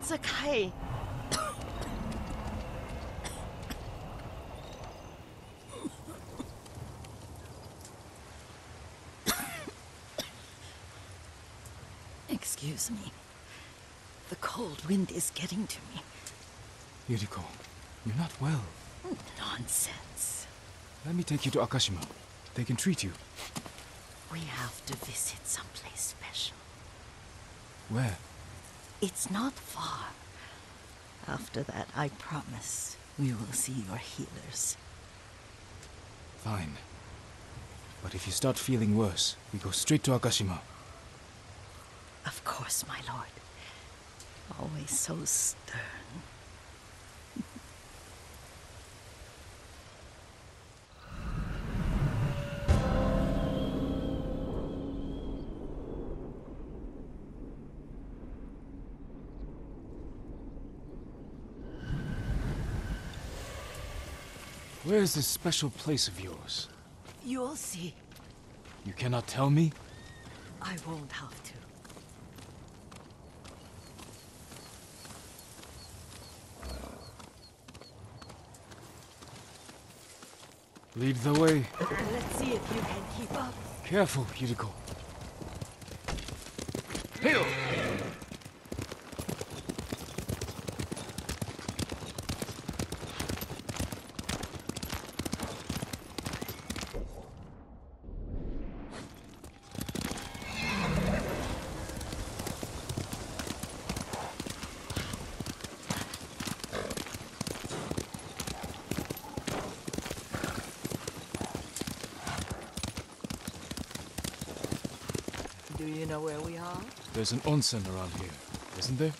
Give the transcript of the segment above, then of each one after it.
Sakai. Excuse me. The cold wind is getting to me. Yuriko, you're not well. Nonsense. Let me take you to Akashima. They can treat you. We have to visit someplace special. Where? It's not far. After that, I promise we will see your healers. Fine. But if you start feeling worse, we go straight to Akashima. Of course, my lord. Always so stern. Where is this special place of yours? You'll see. You cannot tell me? I won't have to. Lead the way. Let's see if you can keep up. Careful, Yuriko. Hail! There's an onsen around here, isn't there?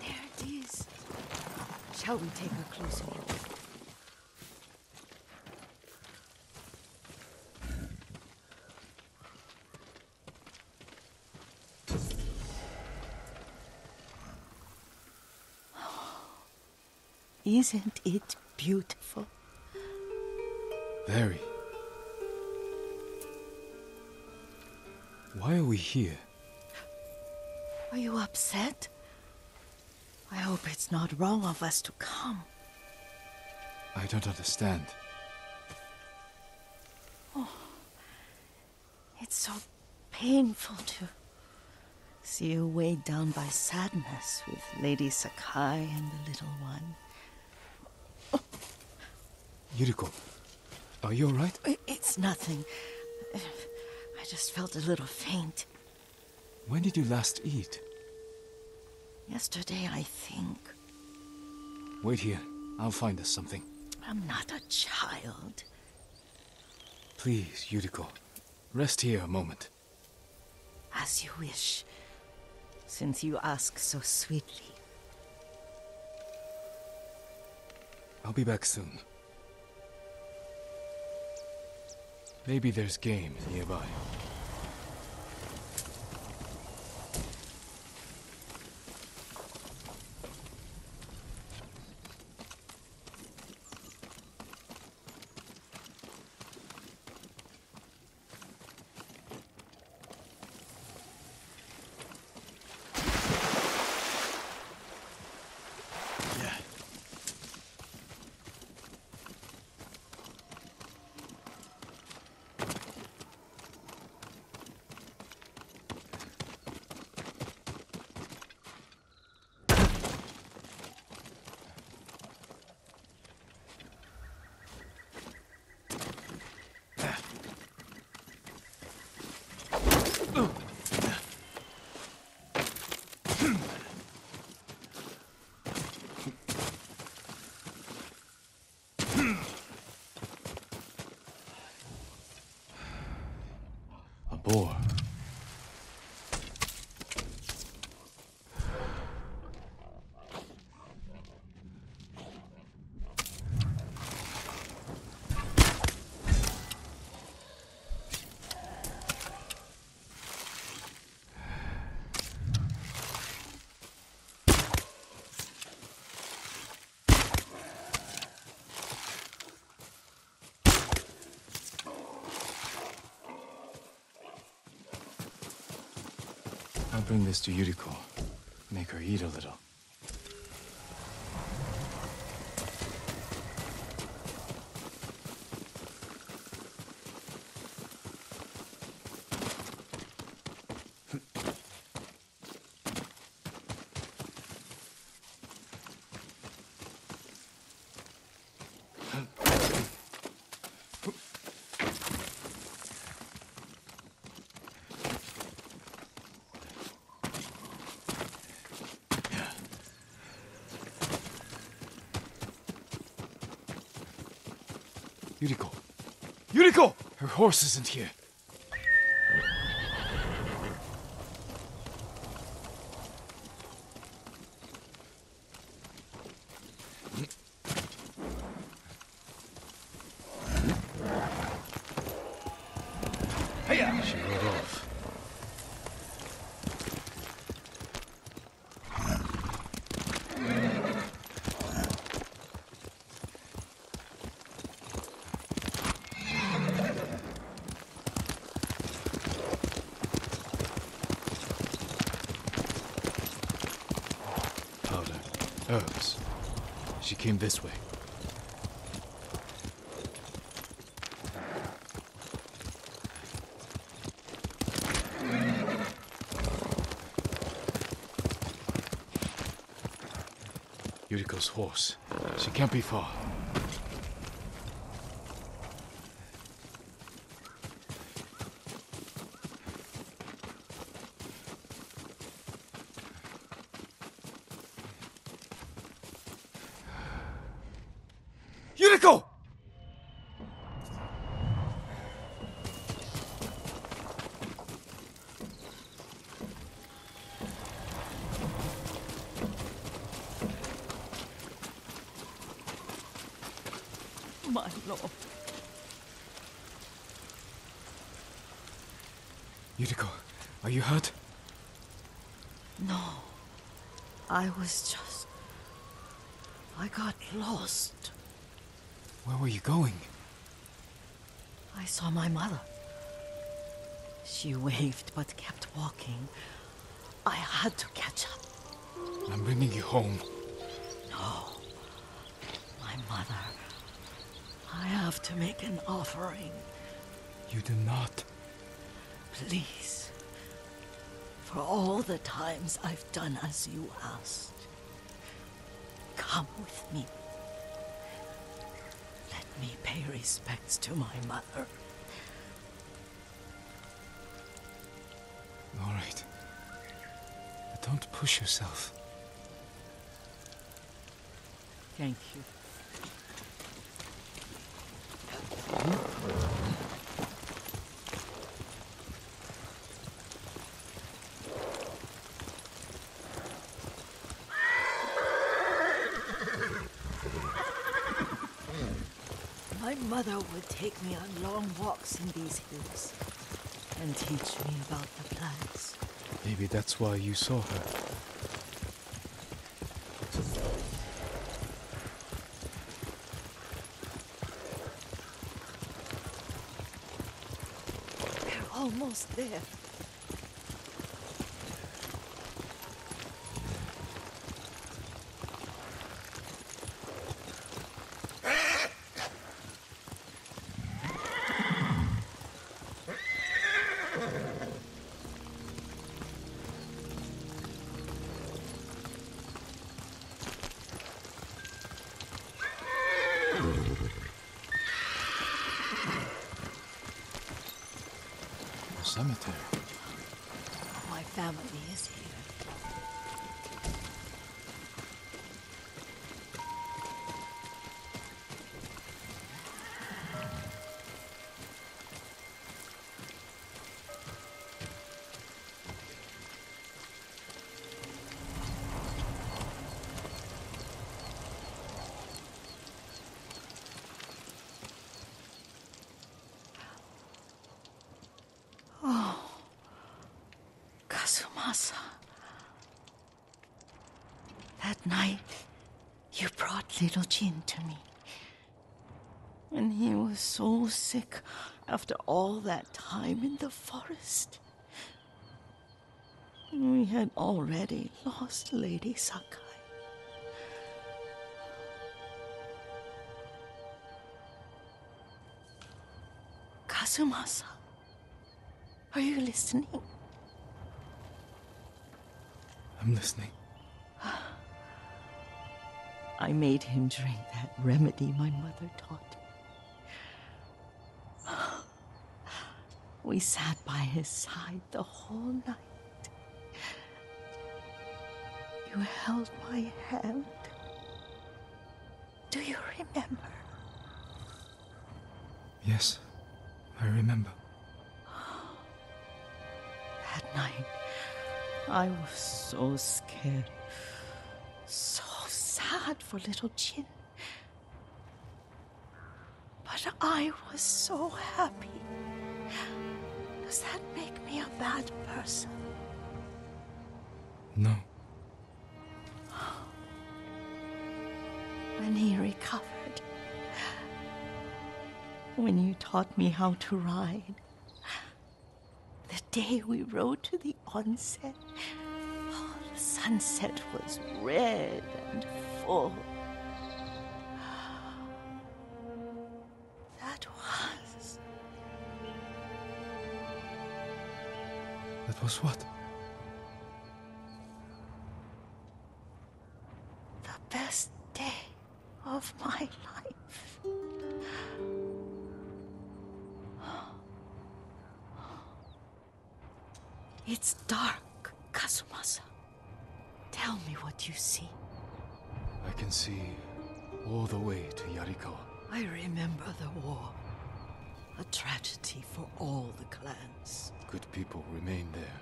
There it is. Shall we take a closer look? Isn't it beautiful? Very. Why are we here? Are you upset? I hope it's not wrong of us to come. I don't understand. Oh, it's so painful to see you weighed down by sadness with Lady Sakai and the little one. Yuriko, are you alright? It's nothing. I just felt a little faint. When did you last eat? Yesterday, I think. Wait here. I'll find us something. I'm not a child. Please, Yuriko, rest here a moment. As you wish, since you ask so sweetly. I'll be back soon. Maybe there's game nearby. Boar. I'll bring this to Yuriko. Make her eat a little. Yuriko! Yuriko! Her horse isn't here. She came this way. Yuriko's horse. She can't be far. My lord. Yuriko, are you hurt? No. I got lost. Where were you going? I saw my mother. She waved but kept walking. I had to catch up. I'm bringing you home. No. My mother. I have to make an offering. You do not. Please. For all the times I've done as you asked. Come with me. Let me pay respects to my mother. All right. But don't push yourself. Thank you. My mother would take me on long walks in these hills and teach me about the plants. Maybe that's why you saw her. Almost there. Cemetery. My family is here. Kasumasa, that night, you brought little Jin to me. When he was so sick after all that time in the forest. We had already lost Lady Sakai. Kasumasa, are you listening? I'm listening. I made him drink that remedy my mother taught me. We sat by his side the whole night. You held my hand. Do you remember? Yes, I remember. That night, I was so scared. So sad for little Jin. But I was so happy. Does that make me a bad person? No. When he recovered, when you taught me how to ride, the day we rode to the onset, oh, the sunset was red and full. That was what? The best day of my life. It's dark, Kasumasa. Tell me what you see. I can see all the way to Yuriko. I remember the war. A tragedy for all the clans. Good people remain there.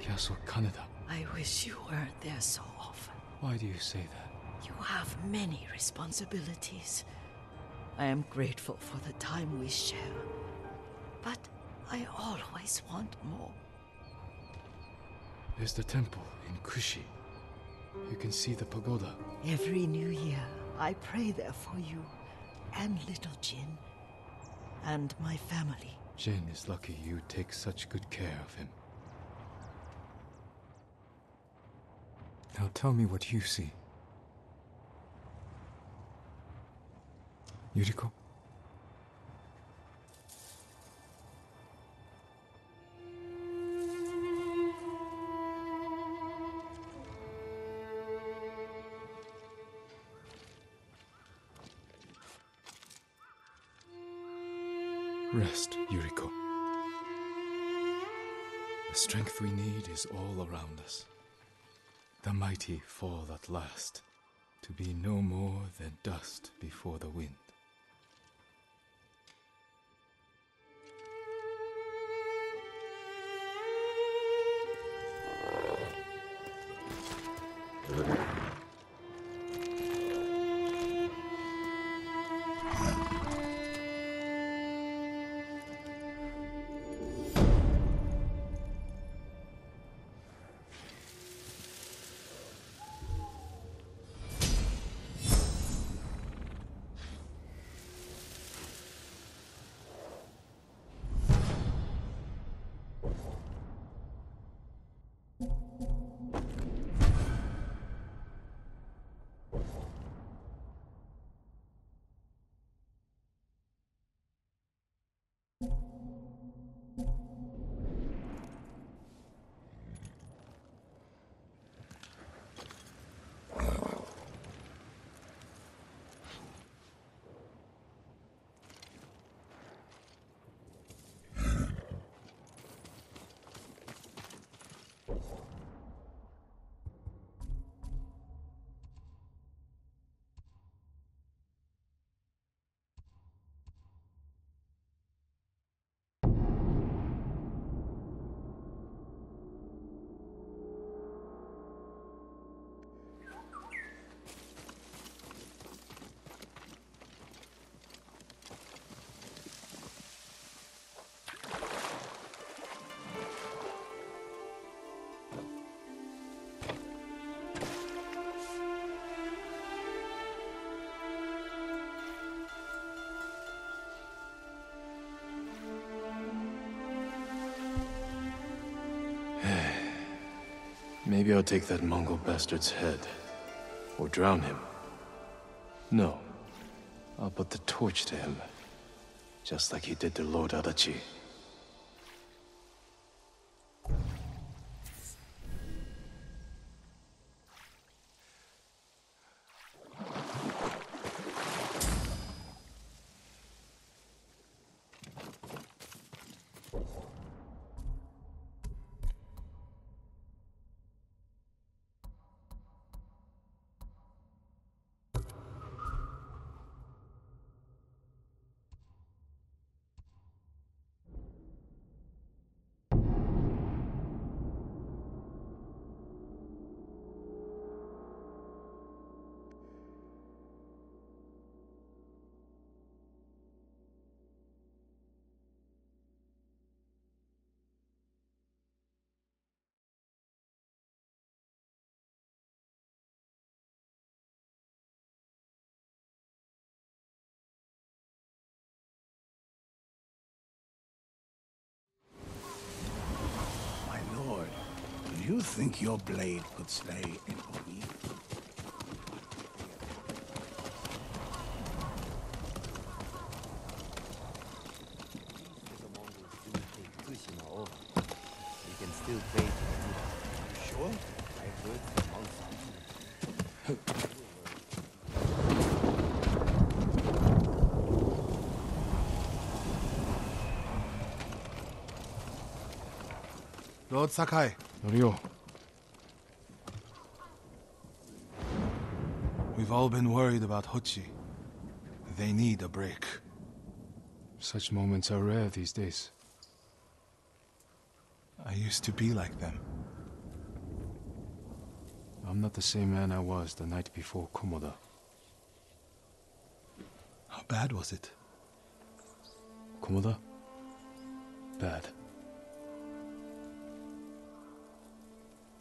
Castle Kaneda. I wish you weren't there so often. Why do you say that? You have many responsibilities. I am grateful for the time we share, but I always want more. There's the temple in Kushi. You can see the pagoda. Every new year, I pray there for you, and little Jin, and my family. Jin is lucky you take such good care of him. Now tell me what you see. Yuriko? Rest, Yuriko. The strength we need is all around us. The mighty fall at last, to be no more than dust before the wind. Maybe I'll take that Mongol bastard's head. Or drown him. No. I'll put the torch to him. Just like he did to Lord Adachi. Do you think your blade could slay an Oni? The Mongols do take Kushima over. We can still pay to the Buddha. Sure? I've heard the monks. Lord Sakai. Norio. We've all been worried about Hochi. They need a break. Such moments are rare these days. I used to be like them. I'm not the same man I was the night before Komoda. How bad was it? Komoda? Bad.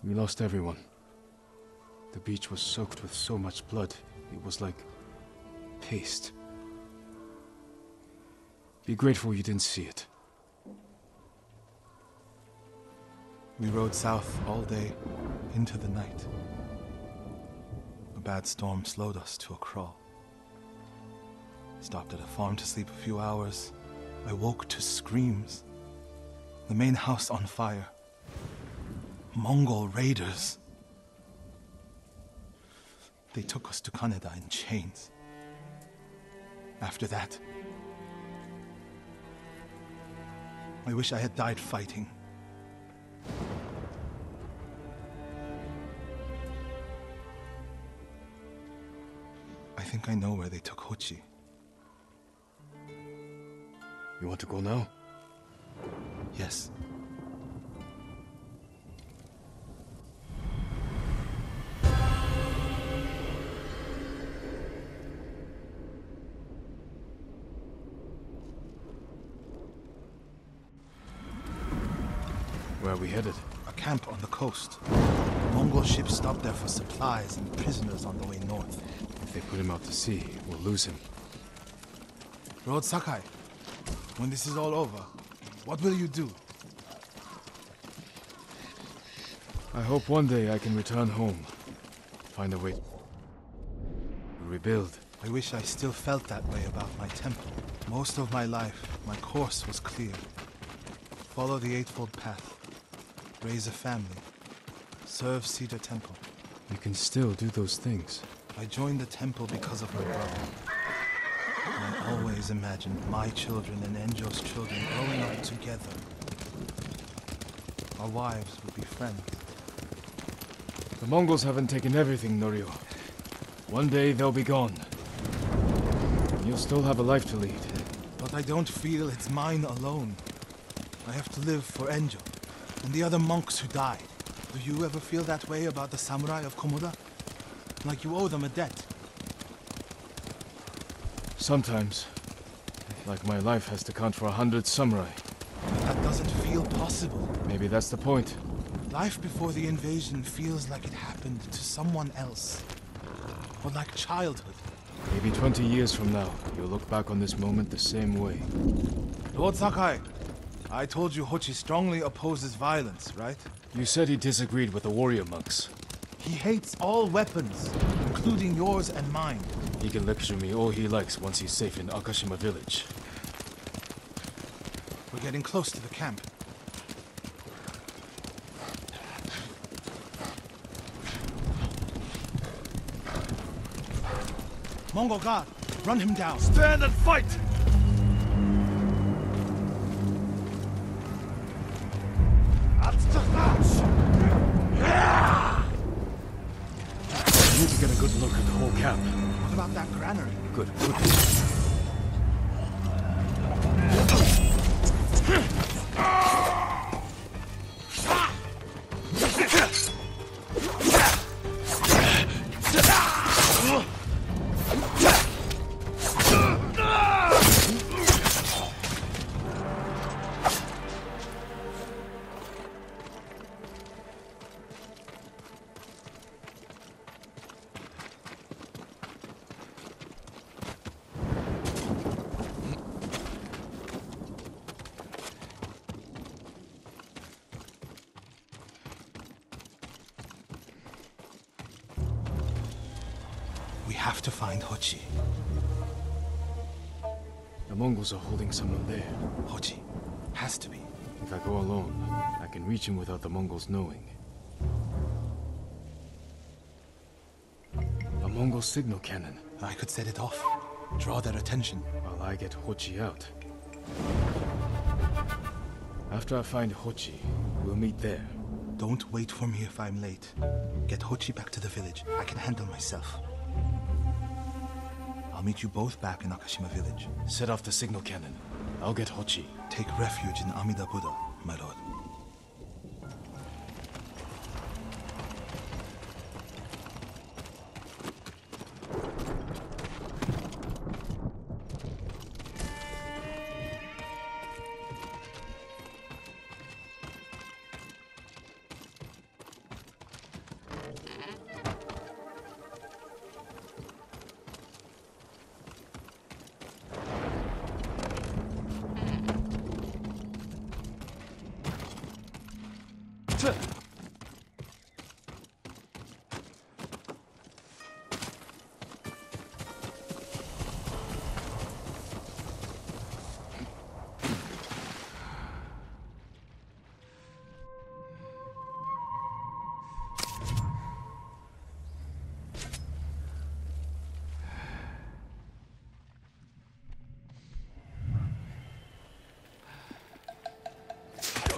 We lost everyone. The beach was soaked with so much blood, it was like paste. Be grateful you didn't see it. We rode south all day, into the night. A bad storm slowed us to a crawl. Stopped at a farm to sleep a few hours. I woke to screams. The main house on fire. Mongol raiders. They took us to Kaneda in chains. After that, I wish I had died fighting. I think I know where they took Hochi. You want to go now? Yes. Where are we headed? A camp on the coast. Mongol ships stopped there for supplies and prisoners on the way north. If they put him out to sea, we'll lose him. Lord Sakai, when this is all over, what will you do? I hope one day I can return home. Find a way to rebuild. I wish I still felt that way about my temple. Most of my life, my course was clear. Follow the Eightfold Path. Raise a family. Serve Cedar Temple. You can still do those things. I joined the temple because of my brother. And I always imagined my children and Enjo's children growing up together. Our wives would be friends. The Mongols haven't taken everything, Norio. One day they'll be gone. You'll still have a life to lead. But I don't feel it's mine alone. I have to live for Enjo. And the other monks who died. Do you ever feel that way about the samurai of Komoda? Like you owe them a debt? Sometimes. Like my life has to count for 100 samurai. But that doesn't feel possible. Maybe that's the point. Life before the invasion feels like it happened to someone else. Or like childhood. Maybe 20 years from now, you'll look back on this moment the same way. Lord Sakai! I told you Hochi strongly opposes violence, right? You said he disagreed with the warrior monks. He hates all weapons, including yours and mine. He can lecture me all he likes once he's safe in Akashima Village. We're getting close to the camp. Mongol guard, run him down. Stand and fight! We need to get a good look at the whole camp. What about that granary? Good. Hochi. The Mongols are holding someone there. Hochi. Has to be. If I go alone, I can reach him without the Mongols knowing. A Mongol signal cannon. I could set it off. Draw their attention. While I get Hochi out. After I find Hochi, we'll meet there. Don't wait for me if I'm late. Get Hochi back to the village. I can handle myself. I'll meet you both back in Akashima Village. Set off the signal cannon. I'll get Hochi. Take refuge in Amida Buddha, my lord.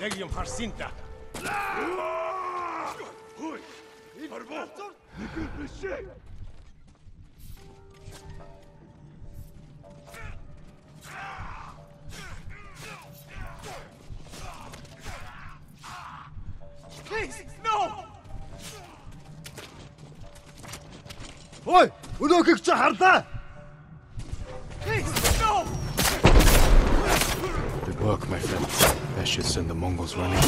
Legion Harsinta. Please, no! Oi, uno kikcha harta! Please, no! Good work, my friend. I should send the Mongols running.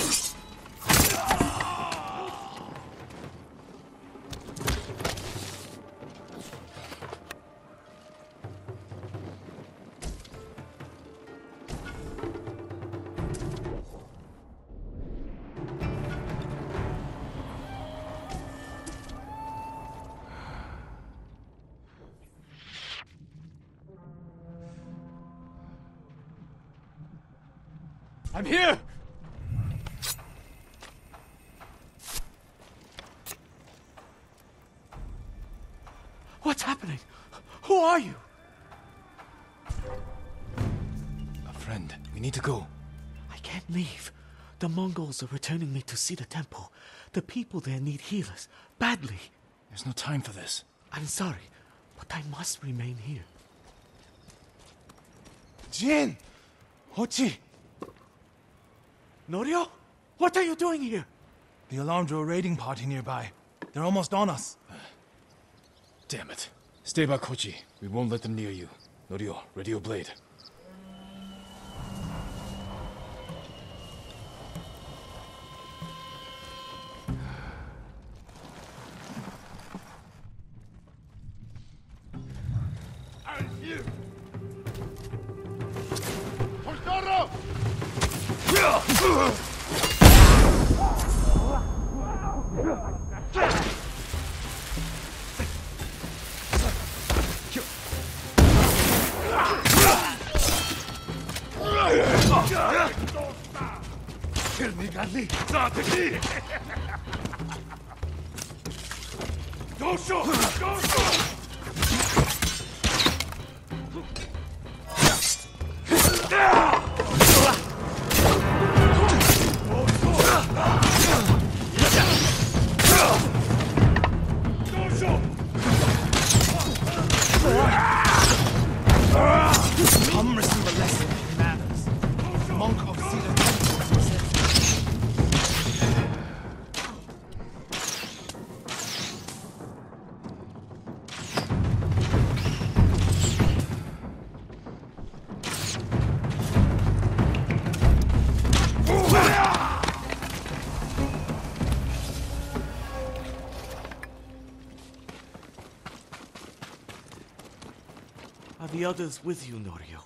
I'm here! What's happening? Who are you? A friend. We need to go. I can't leave. The Mongols are returning me to Cedar Temple. The people there need healers. Badly. There's no time for this. I'm sorry, but I must remain here. Jin! Hochi! Norio? What are you doing here? The alarm drew a raiding party nearby. They're almost on us. Damn it. Stay back, Hochi. We won't let them near you. Norio, ready your blade. The others with you, Norio?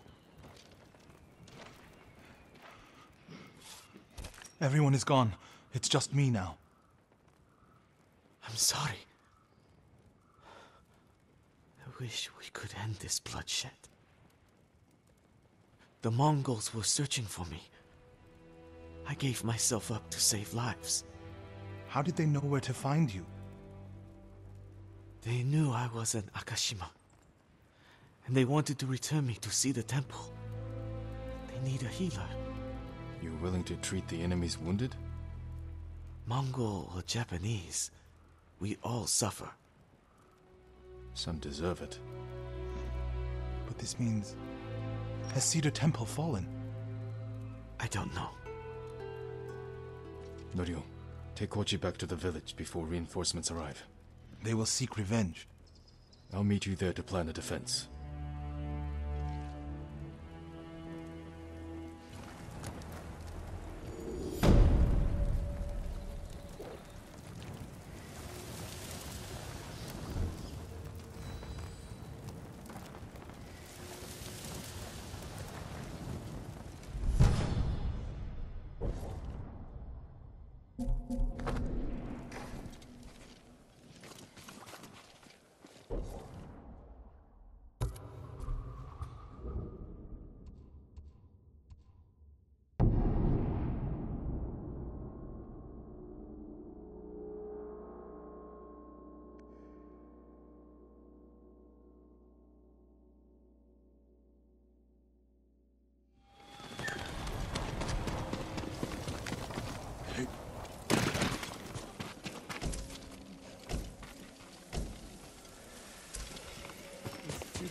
Everyone is gone. It's just me now. I'm sorry. I wish we could end this bloodshed. The Mongols were searching for me. I gave myself up to save lives. How did they know where to find you? They knew I was an Akashima. And they wanted to return me to Cedar Temple. They need a healer. You're willing to treat the enemy's wounded? Mongol or Japanese, we all suffer. Some deserve it. But this means... has Cedar Temple fallen? I don't know. Norio, take Hochi back to the village before reinforcements arrive. They will seek revenge. I'll meet you there to plan a defense.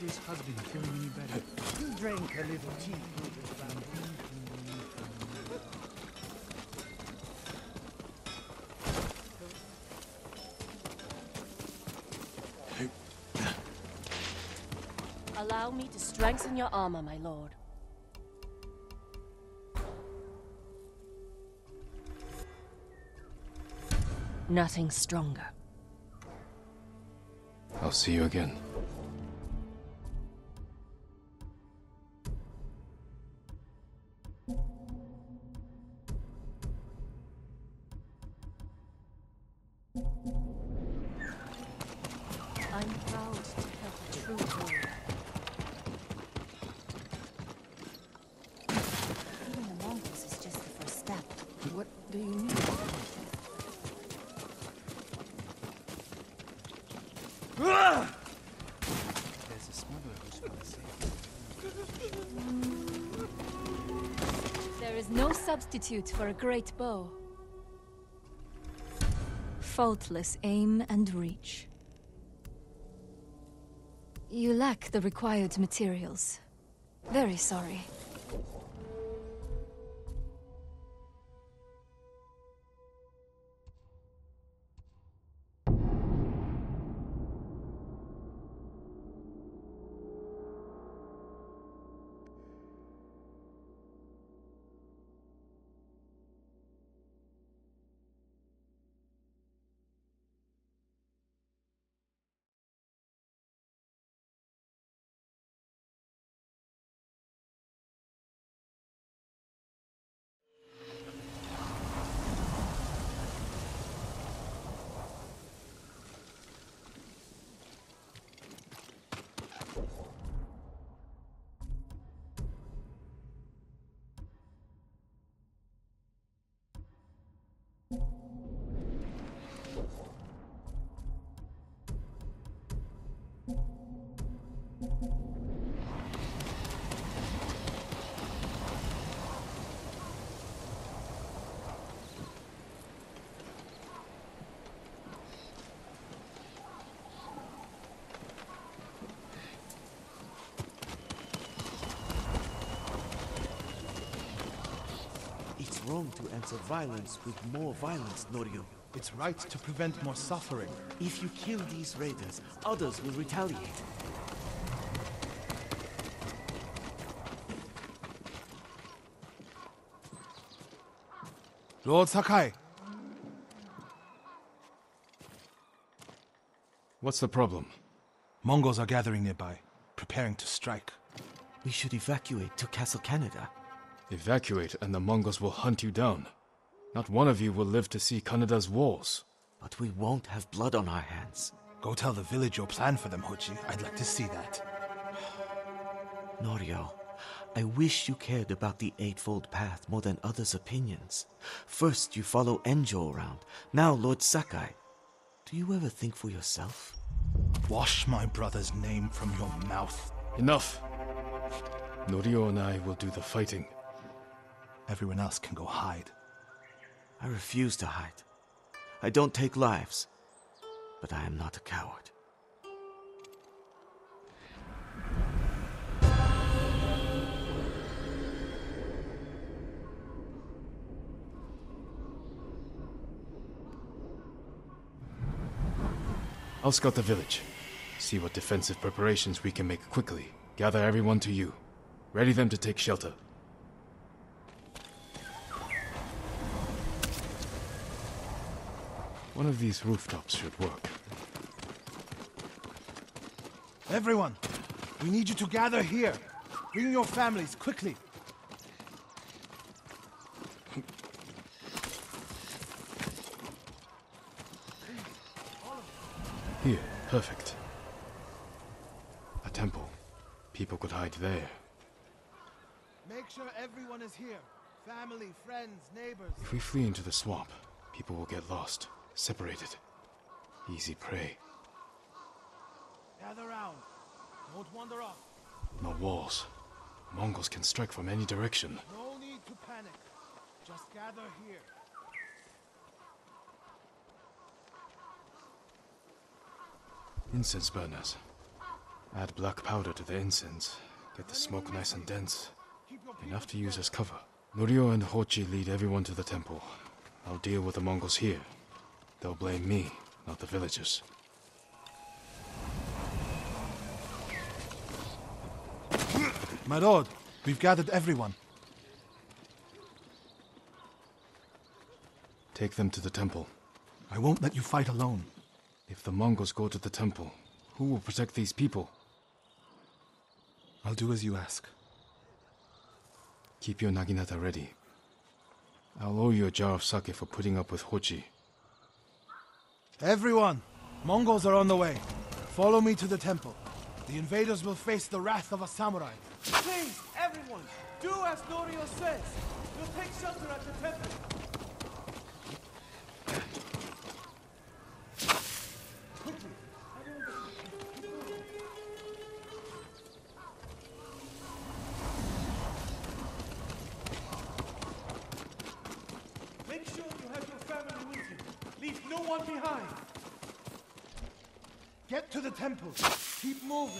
This has been killing me better. Drink a little tea. Allow me to strengthen your armor, my lord. Nothing stronger. I'll see you again. Substitute for a great bow. Faultless aim and reach. You lack the required materials. Very sorry. wrong to answer violence with more violence, Norio. It's right to prevent more suffering. If you kill these raiders, others will retaliate. Lord Sakai! What's the problem? Mongols are gathering nearby, preparing to strike. We should evacuate to Castle Kaneda. Evacuate and the Mongols will hunt you down. Not one of you will live to see Kaneda's walls. But we won't have blood on our hands. Go tell the village your plan for them, Hochi. I'd like to see that. Norio, I wish you cared about the Eightfold Path more than others' opinions. First you follow Enjo around, now Lord Sakai. Do you ever think for yourself? Wash my brother's name from your mouth. Enough! Norio and I will do the fighting. Everyone else can go hide. I refuse to hide. I don't take lives, but I am not a coward. I'll scout the village. See what defensive preparations we can make quickly. Gather everyone to you. Ready them to take shelter. One of these rooftops should work. Everyone, we need you to gather here. Bring your families, quickly. Here, perfect. A temple. People could hide there. Make sure everyone is here. Family, friends, neighbors. If we flee into the swamp, people will get lost. Separated. Easy prey. Gather round. Don't wander off. No walls. Mongols can strike from any direction. No need to panic. Just gather here. Incense burners. Add black powder to the incense. Get the smoke nice and dense. Enough to use as cover. Norio and Hochi lead everyone to the temple. I'll deal with the Mongols here. They'll blame me, not the villagers. My lord, we've gathered everyone. Take them to the temple. I won't let you fight alone. If the Mongols go to the temple, who will protect these people? I'll do as you ask. Keep your naginata ready. I'll owe you a jar of sake for putting up with Hochi. Everyone! Mongols are on the way. Follow me to the temple. The invaders will face the wrath of a samurai. Please, everyone, do as Norio says. We'll take shelter at the temple. To the temple. Keep moving.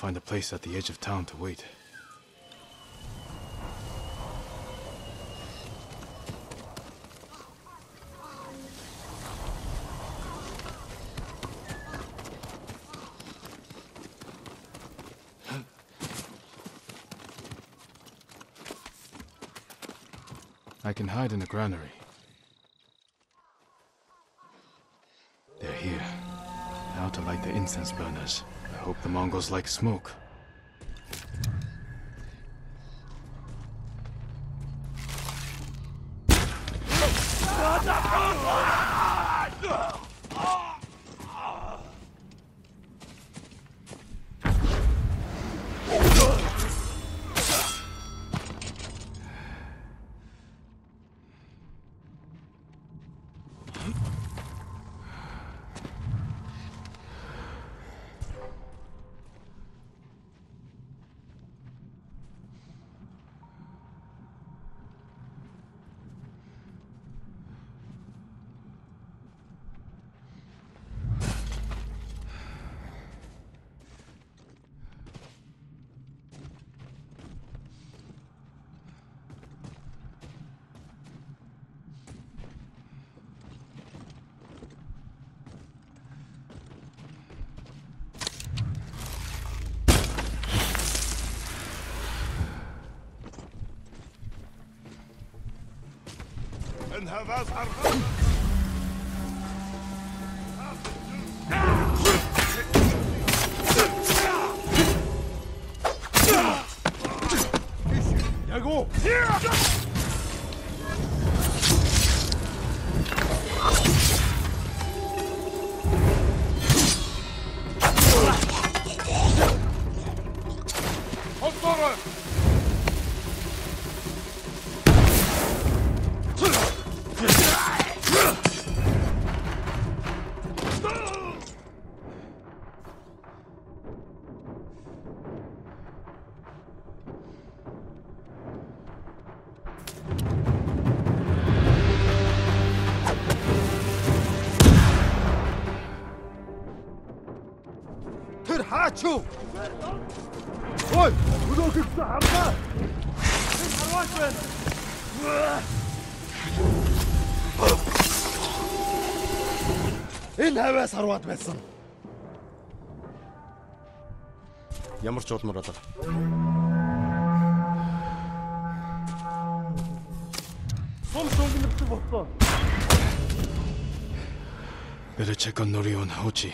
Find a place at the edge of town to wait. I can hide in a granary. They're here. Now to light the incense burners. I hope the Mongols like smoke. شوف هوي ودوك افتح عمار الحراج وين انها بس هروات بس يا مرشوط مره صمتوا اللي بتفطر better check on Norio and Hochi.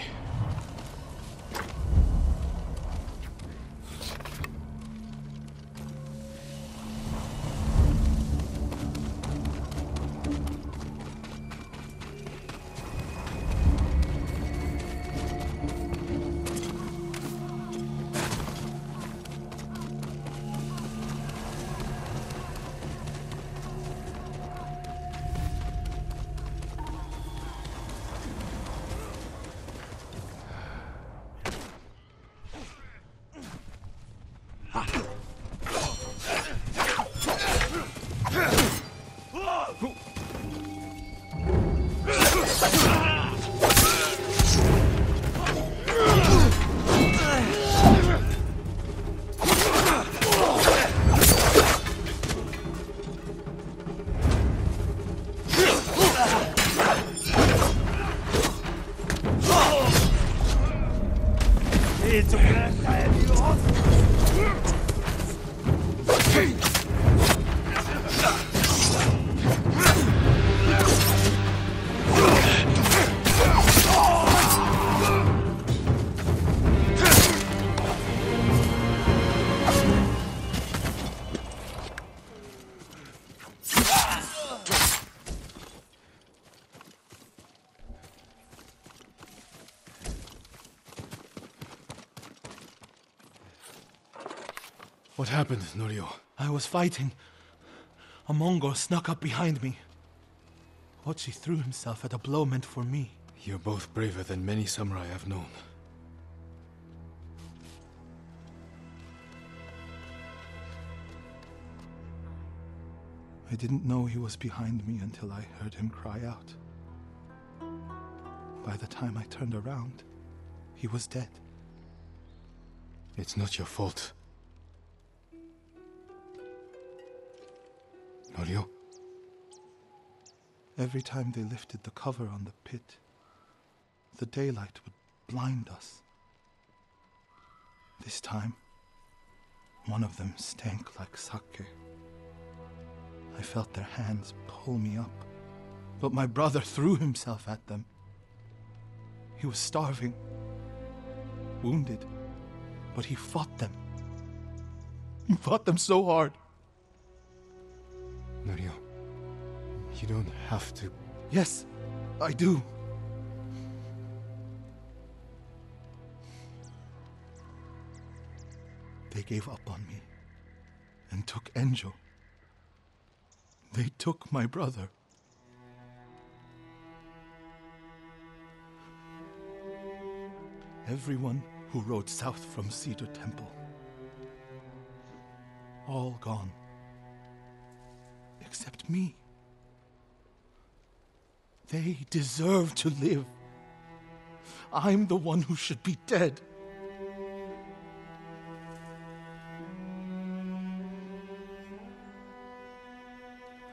What happened, Norio? I was fighting. A Mongol snuck up behind me. Hochi threw himself at a blow meant for me. You're both braver than many samurai I've known. I didn't know he was behind me until I heard him cry out. By the time I turned around, he was dead. It's not your fault. Norio? Every time they lifted the cover on the pit, the daylight would blind us. This time, one of them stank like sake. I felt their hands pull me up, but my brother threw himself at them. He was starving, wounded, but he fought them. He fought them so hard. Norio, you don't have to... Yes, I do. They gave up on me and took Enjo. They took my brother. Everyone who rode south from Cedar Temple. All gone. Except me. They deserve to live. I'm the one who should be dead.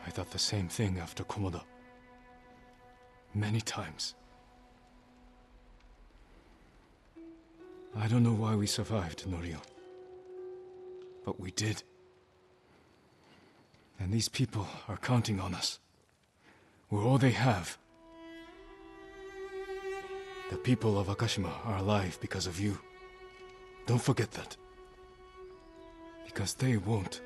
I thought the same thing after Komoda. Many times. I don't know why we survived, Norio. But we did. And these people are counting on us. We're all they have. The people of Akashima are alive because of you. Don't forget that. Because they won't.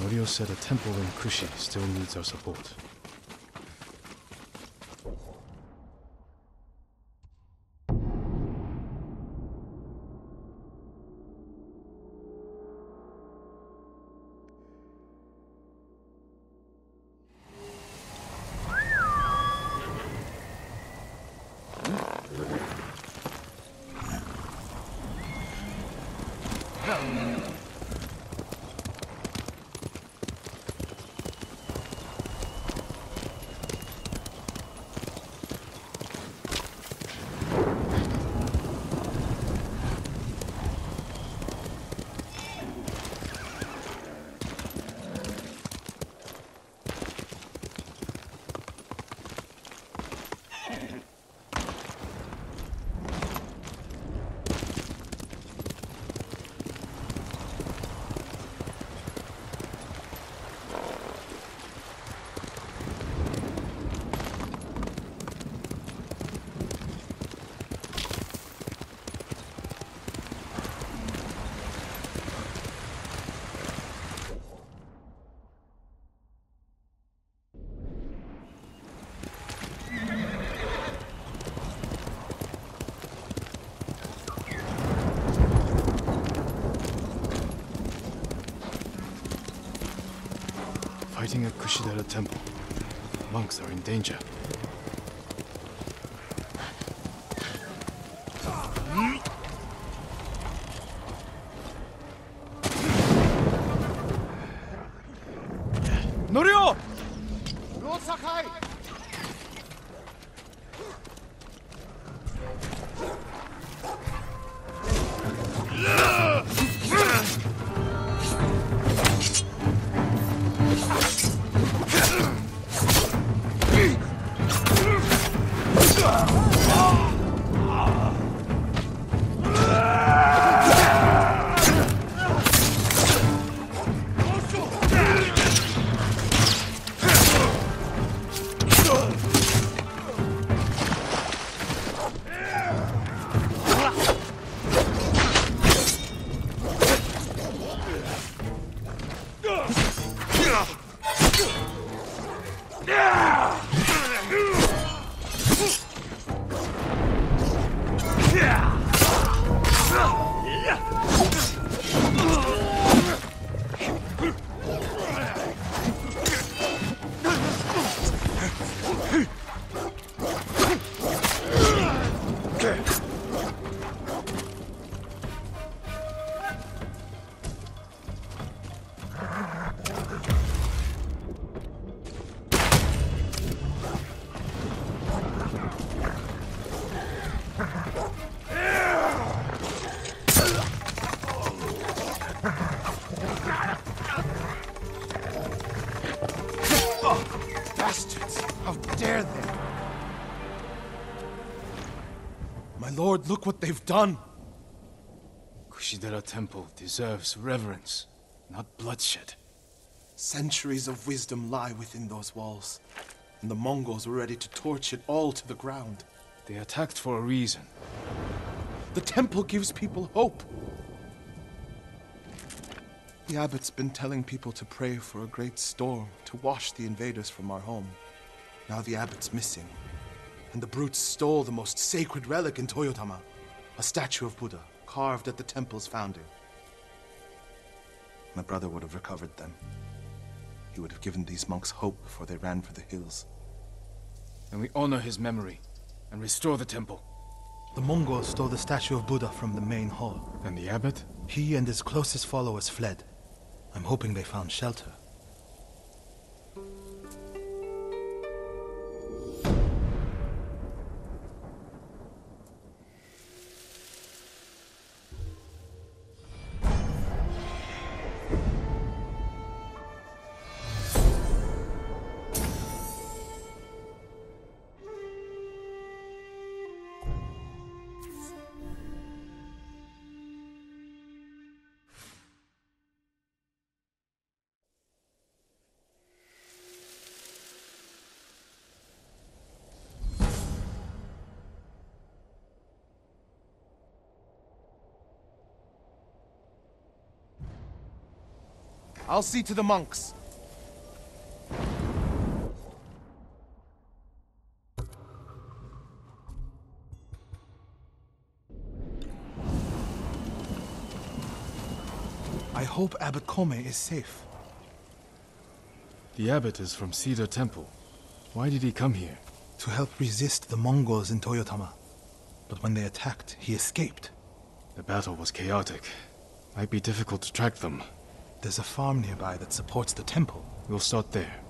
Norio said a temple in Kushi still needs our support. Fighting at Kushidara Temple. Monks are in danger. Norio! Lord Sakai! Lord, look what they've done! Kushidara Temple deserves reverence, not bloodshed. Centuries of wisdom lie within those walls, and the Mongols were ready to torch it all to the ground. They attacked for a reason. The temple gives people hope. The abbot's been telling people to pray for a great storm to wash the invaders from our home. Now the abbot's missing, and the brutes stole the most sacred relic in Toyotama, a statue of Buddha carved at the temple's founding. My brother would have recovered them. He would have given these monks hope before they ran for the hills. Then we honor his memory and restore the temple. The Mongols stole the statue of Buddha from the main hall. And the abbot? He and his closest followers fled. I'm hoping they found shelter. I'll see to the monks. I hope Abbot Kome is safe. The abbot is from Cedar Temple. Why did he come here? To help resist the Mongols in Toyotama. But when they attacked, he escaped. The battle was chaotic. Might be difficult to track them. There's a farm nearby that supports the temple. We'll start there.